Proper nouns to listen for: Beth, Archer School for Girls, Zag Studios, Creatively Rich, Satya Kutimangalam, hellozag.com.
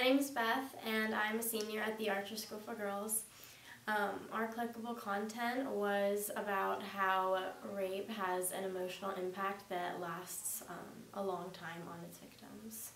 My name is Beth, and I'm a senior at the Archer School for Girls. Our clickable content was about how rape has an emotional impact that lasts a long time on its victims.